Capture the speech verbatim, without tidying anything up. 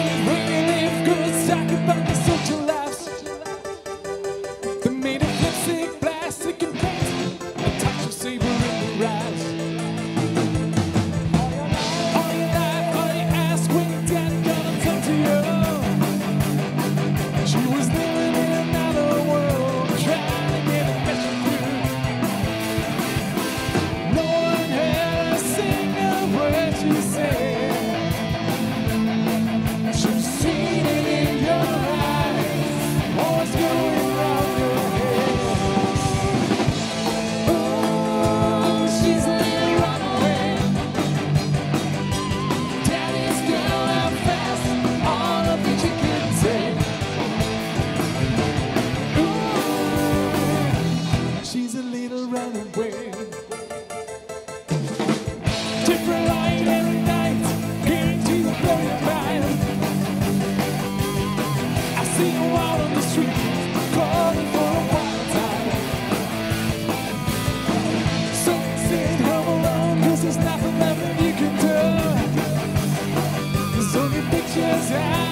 dream, when you leave, girls talk about the social lives. They made of plastic, plastic and paint, a touch of savor in their eyes. All your life, all you ask when your dad gonna come to you. She was living in another world, trying to get a better crew. No one had a single word she said. Different light every night, guaranteed to blow your mind. I see you out on the street, calling for a wild time. So sit home alone, cause there's nothing left that you can do. There's only pictures out.